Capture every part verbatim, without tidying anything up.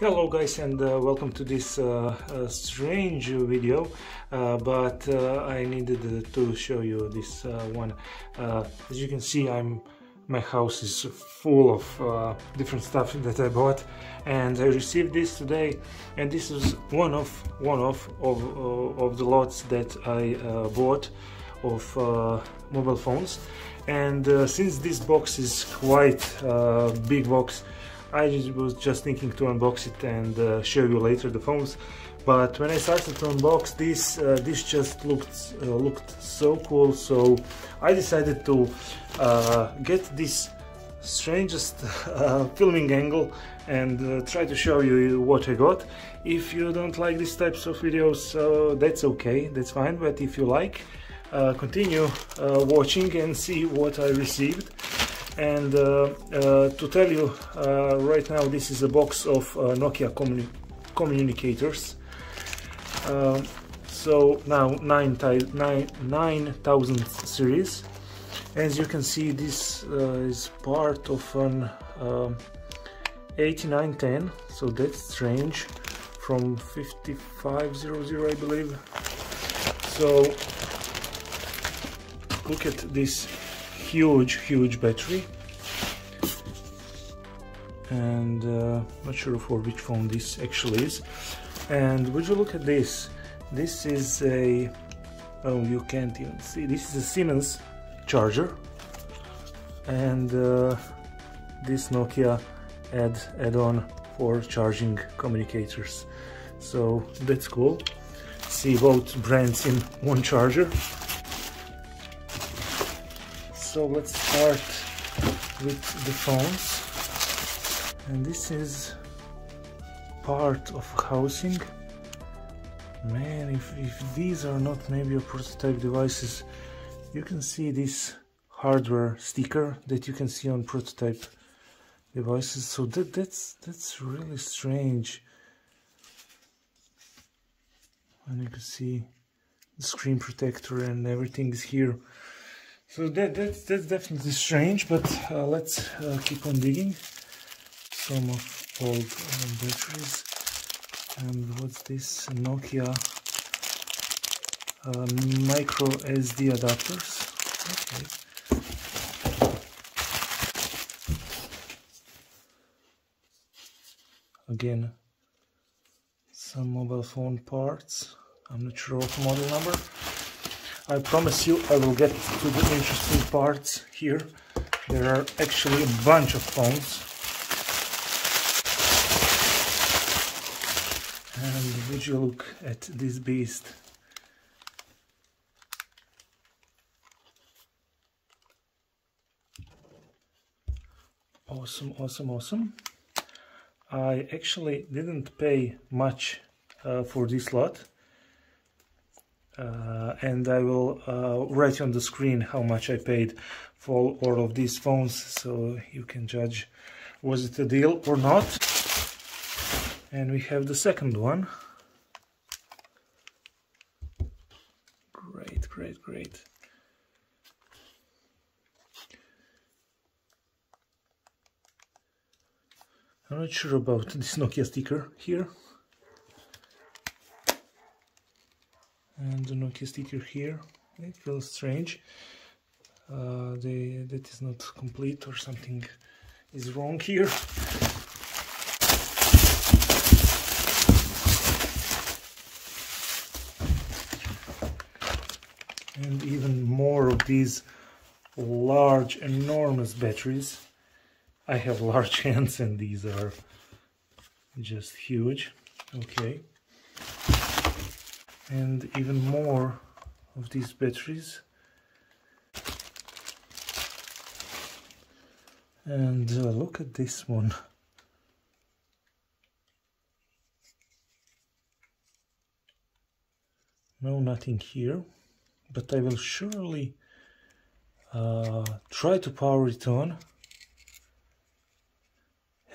Hello guys, and uh, welcome to this uh, uh, strange video, uh, but uh, I needed uh, to show you this uh, one. Uh, as you can see, I'm my house is full of uh, different stuff that I bought, and I received this today, and this is one of one of of, uh, of the lots that I uh, bought of uh, mobile phones. And uh, since this box is quite a big box, I just, was just thinking to unbox it and uh, show you later the phones. But when I started to unbox this, uh, this just looked uh, looked so cool. So I decided to uh, get this strangest uh, filming angle and uh, try to show you what I got. If you don't like these types of videos, uh, that's okay, that's fine. But if you like, uh, continue uh, watching and see what I received. And uh, uh, to tell you uh, right now, this is a box of uh, Nokia communi communicators. Uh, so now nine thousand series. As you can see, this uh, is part of an um, eighty-nine ten, so that's strange, from fifty-five hundred I believe. So look at this huge huge battery, and uh, not sure for which phone this actually is. And would you look at this, this is a, oh, you can't even see, this is a Siemens charger, and uh, this Nokia add add-on for charging communicators, so that's cool. See both brands in one charger. So let's start with the phones, and this is part of housing. Man, if, if these are not maybe a prototype devices, you can see this hardware sticker that you can see on prototype devices. So that, that's, that's really strange. And you can see the screen protector and everything is here. So that, that's, that's definitely strange, but uh, let's uh, keep on digging. Some of old um, batteries. And what's this? Nokia uh, micro S D adapters. Okay. Again, some mobile phone parts. I'm not sure of model number. I promise you I will get to the interesting parts here. There are actually a bunch of phones. And would you look at this beast? Awesome, awesome, awesome. I actually didn't pay much uh, for this lot. Uh, and I will uh, write on the screen how much I paid for all of these phones, so you can judge was it a deal or not. And we have the second one. Great, great, great. I'm not sure about this Nokia sticker here. And the Nokia sticker here, it feels strange. Uh, they, that is not complete, or something is wrong here. And even more of these large, enormous batteries. I have large hands and these are just huge. Okay. And even more of these batteries, and uh, look at this one. No, nothing here, but I will surely uh, try to power it on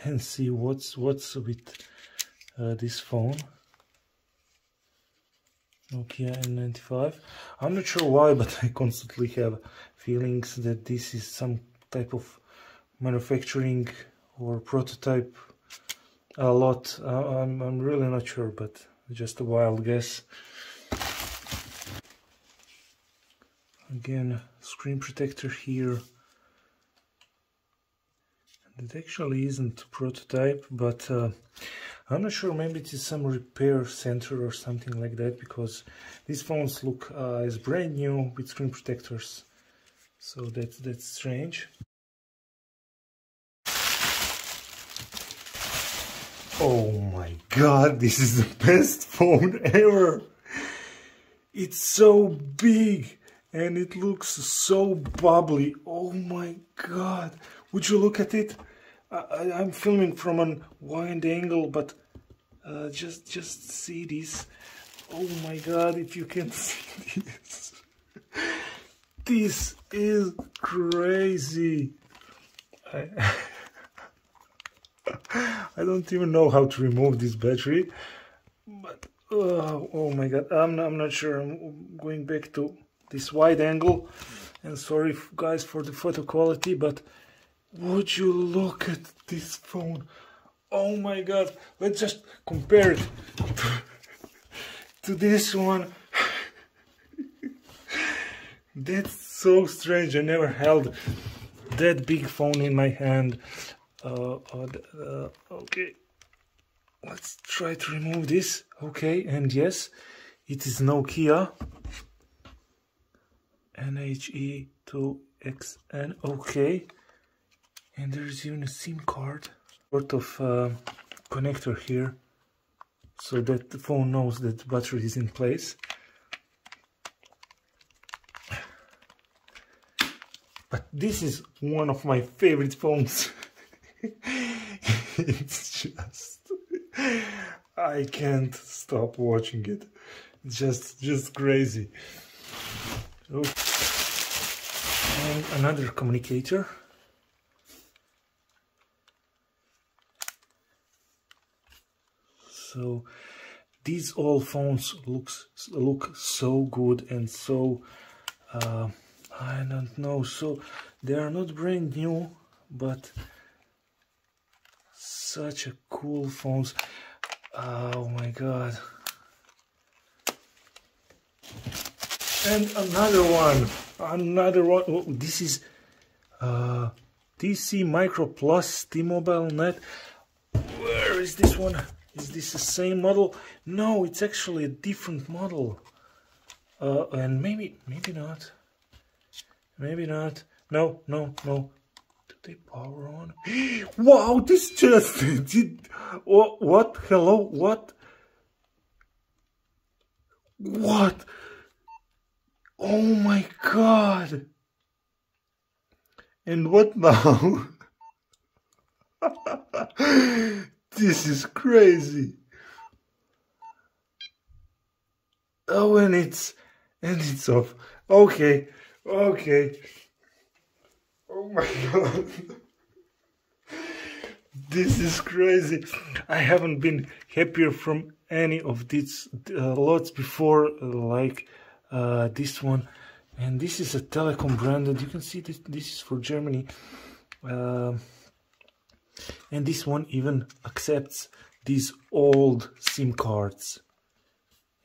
and see what's what's with uh, this phone. Nokia N ninety-five. I'm not sure why, but I constantly have feelings that this is some type of manufacturing or prototype a lot. Uh, I'm, I'm really not sure, but just a wild guess. Again, screen protector here. And it actually isn't prototype, but uh, I'm not sure, maybe it is some repair center or something like that, because these phones look uh, as brand new with screen protectors, so that's, that's strange. Oh my god, this is the best phone ever! It's so big! And it looks so bubbly. Oh my god, would you look at it? I, I, I'm filming from a wide angle, but uh, just just see this. Oh my god, if you can see this. This is crazy. I, I don't even know how to remove this battery, but uh, oh my god, I'm, I'm not sure. I'm going back to this wide angle, and sorry guys for the photo quality, but would you look at this phone? Oh my god, let's just compare it to, to this one. That's so strange, I never held that big phone in my hand. Uh, uh, okay, let's try to remove this. Okay, and yes, it is Nokia. N H E two X N, okay, and there's even a SIM card sort of uh, connector here, so that the phone knows that the battery is in place. But this is one of my favorite phones. It's just, I can't stop watching it, just just crazy. Oh. And another communicator. So these all phones looks look so good and so uh, I don't know. So they are not brand new, but such a cool phones. Oh my god! And another one. Another one. Oh, this is uh, T C Micro Plus T-Mobile Net. Where is this one? Is this the same model? No, it's actually a different model. Uh, and maybe, maybe not. Maybe not. No, no, no. Do they power on? Wow, this just did. Oh, what? Hello? What? What? Oh my god! And what now? This is crazy. Oh, and it's and it's off. Okay, okay. Oh my god! This is crazy. I haven't been happier from any of these uh, lots before, uh, like. Uh, this one, and this is a telecom brand, and you can see this, this is for Germany, uh, and this one even accepts these old SIM cards.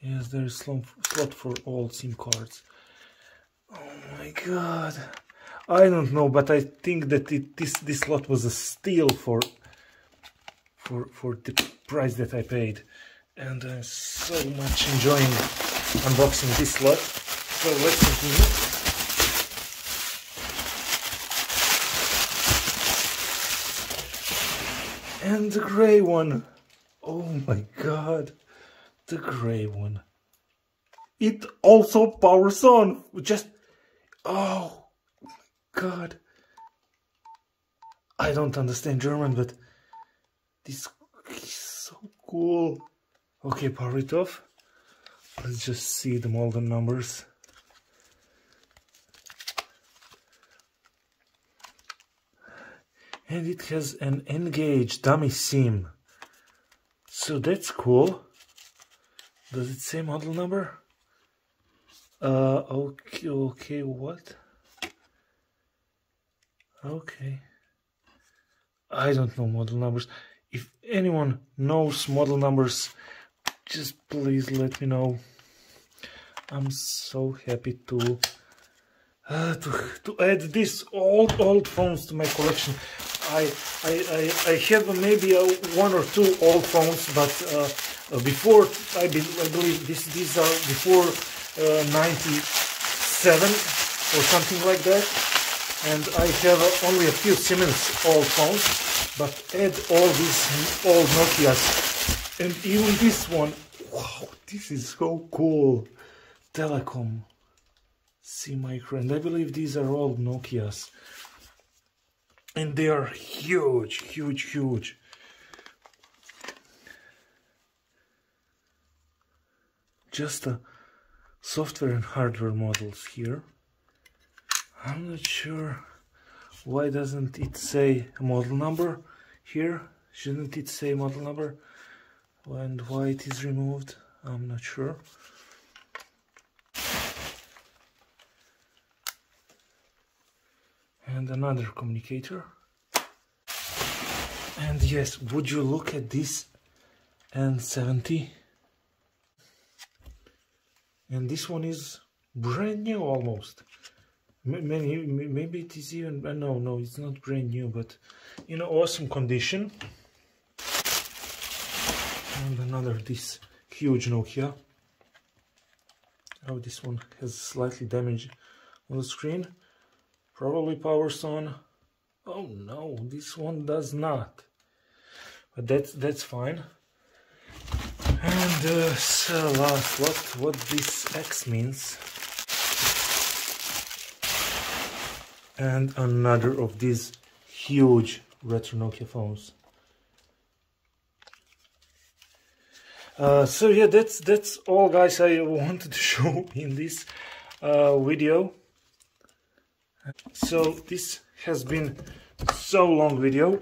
Yes, there is a slot for old SIM cards. Oh my god, I don't know, but I think that it, this this lot was a steal for for for the price that I paid, and I'm so much enjoying it. Unboxing this lot, so let's continue. And the grey one, oh my god, the grey one. It also powers on, just, oh my god. I don't understand German, but this is so cool. Okay, power it off. Let's just see them all the numbers. And it has an N gauge dummy SIM. So that's cool. Does it say model number? Uh, okay, okay, what? Okay. I don't know model numbers. If anyone knows model numbers, just please let me know. I'm so happy to uh, to, to add these old old phones to my collection. I I I, I have maybe a one or two old phones, but uh, before I, be, I believe this these are before uh, ninety-seven or something like that. And I have uh, only a few Siemens old phones, but add all these old Nokias and even this one. Wow, this is so cool. Telecom, see my friend, I believe these are all Nokias, and they are huge, huge, huge. Just uh, software and hardware models here. I'm not sure why doesn't it say model number here, shouldn't it say model number, and why it is removed, I'm not sure. And another communicator. And yes, would you look at this N seventy? And this one is brand new almost. Maybe, maybe it is even, no, no, it's not brand new, but in awesome condition. And another, this huge Nokia. Oh, this one has slightly damage on the screen. Probably powers on. Oh no, this one does not. But that's that's fine. And uh, so last, what what this X means? And another of these huge retro Nokia phones. Uh, so yeah, that's that's all, guys. I wanted to show in this uh, video. So this has been so long video,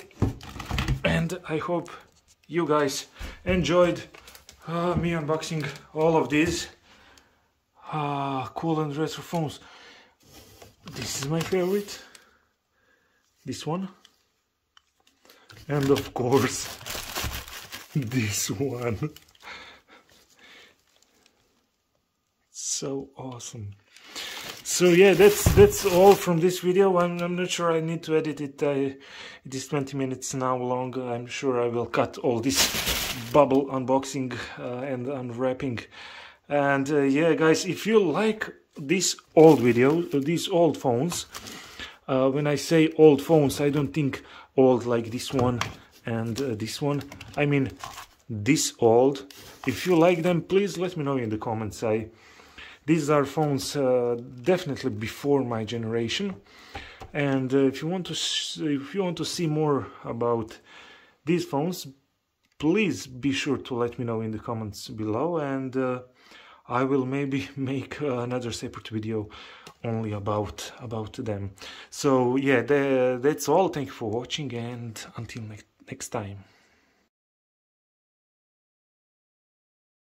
and I hope you guys enjoyed uh, me unboxing all of these uh, cool and retro phones. This is my favorite, this one, and of course this one. So awesome. So yeah, that's that's all from this video. I'm, I'm not sure I need to edit it. I, it is twenty minutes now long. I'm sure I will cut all this bubble unboxing uh, and unwrapping. And uh, yeah, guys, if you like this old video, these old phones, uh, when I say old phones, I don't think old like this one and uh, this one. I mean this old. If you like them, please let me know in the comments. I These are phones uh, definitely before my generation, and uh, if you want to if you want to see more about these phones, please be sure to let me know in the comments below, and uh, I will maybe make uh, another separate video only about about them. So yeah, the, that's all. Thank you for watching, and until ne next time.